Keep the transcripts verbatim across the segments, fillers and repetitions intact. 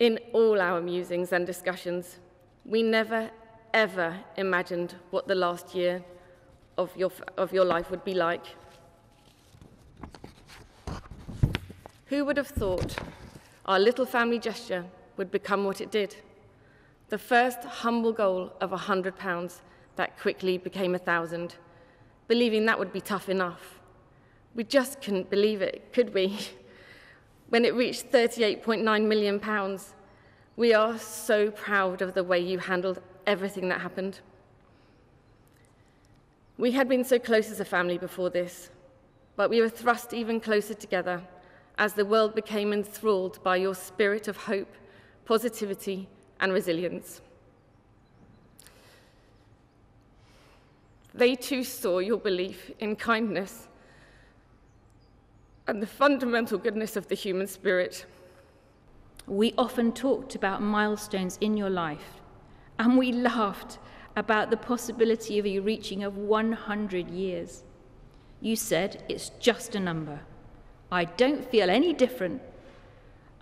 In all our musings and discussions, we never, ever imagined what the last year of your, of your life would be like. Who would have thought our little family gesture would become what it did? The first humble goal of one hundred pounds that quickly became one thousand, believing that would be tough enough. We just couldn't believe it, could we? When it reached thirty-eight point nine million pounds, we are so proud of the way you handled everything that happened. We had been so close as a family before this, but we were thrust even closer together as the world became enthralled by your spirit of hope, positivity, and resilience. They too saw your belief in kindness and the fundamental goodness of the human spirit. We often talked about milestones in your life, and we laughed about the possibility of you reaching of one hundred years. You said, "It's just a number. I don't feel any different."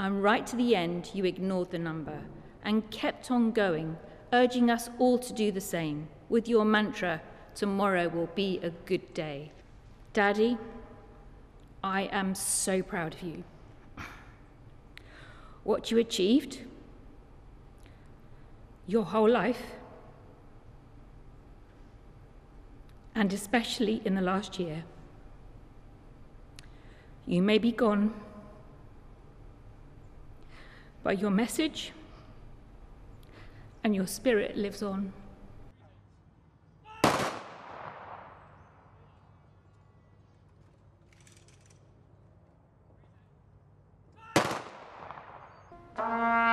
And right to the end, you ignored the number and kept on going, urging us all to do the same with your mantra, "Tomorrow will be a good day." Daddy, I am so proud of you. What you achieved, your whole life, and especially in the last year. You may be gone, but your message and your spirit lives on. Bye.